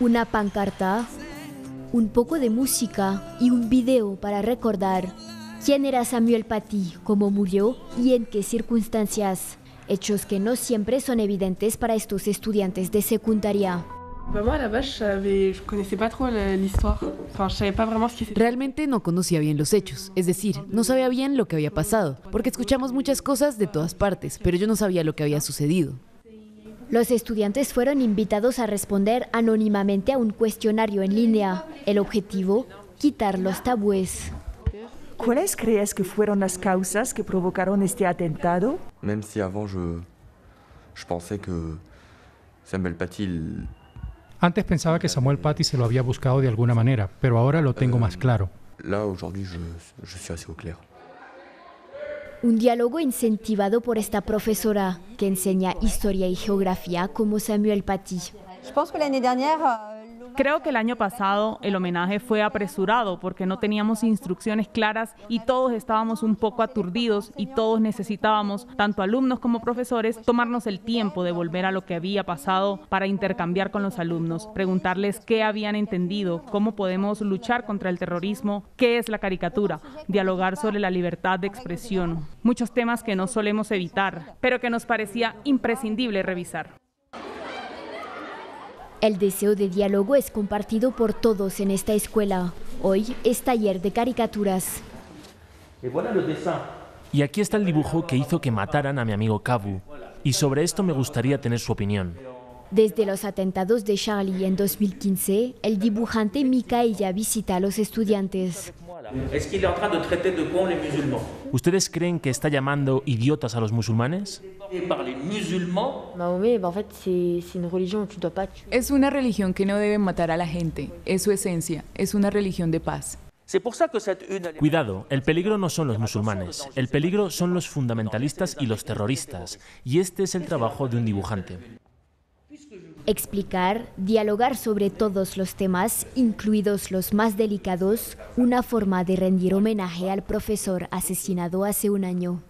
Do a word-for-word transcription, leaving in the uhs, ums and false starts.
una pancarta, un poco de música y un video para recordar quién era Samuel Paty, cómo murió y en qué circunstancias. Hechos que no siempre son evidentes para estos estudiantes de secundaria. Realmente no conocía bien los hechos, es decir, no sabía bien lo que había pasado, porque escuchamos muchas cosas de todas partes, pero yo no sabía lo que había sucedido. Los estudiantes fueron invitados a responder anónimamente a un cuestionario en línea. El objetivo, quitar los tabúes. ¿Cuáles crees que fueron las causas que provocaron este atentado? Même si avant je, je pensais que Samuel Paty il... Antes pensaba que Samuel Paty se lo había buscado de alguna manera, pero ahora lo tengo más claro. Là aujourd'hui je, je suis assez au clair. Un diálogo incentivado por esta profesora que enseña historia y geografía como Samuel Paty. Je pense que l'année dernière Creo que el año pasado el homenaje fue apresurado porque no teníamos instrucciones claras y todos estábamos un poco aturdidos y todos necesitábamos, tanto alumnos como profesores, tomarnos el tiempo de volver a lo que había pasado para intercambiar con los alumnos, preguntarles qué habían entendido, cómo podemos luchar contra el terrorismo, qué es la caricatura, dialogar sobre la libertad de expresión. Muchos temas que no solemos evitar, pero que nos parecía imprescindible revisar. El deseo de diálogo es compartido por todos en esta escuela. Hoy es taller de caricaturas. Y aquí está el dibujo que hizo que mataran a mi amigo Cabu. Y sobre esto me gustaría tener su opinión. Desde los atentados de Charlie en dos mil quince, el dibujante Mikaella visita a los estudiantes. ¿Ustedes creen que está llamando idiotas a los musulmanes? Es una religión que no debe matar a la gente, es su esencia, es una religión de paz. Cuidado, el peligro no son los musulmanes, el peligro son los fundamentalistas y los terroristas, y este es el trabajo de un dibujante. Explicar, dialogar sobre todos los temas, incluidos los más delicados, una forma de rendir homenaje al profesor asesinado hace un año.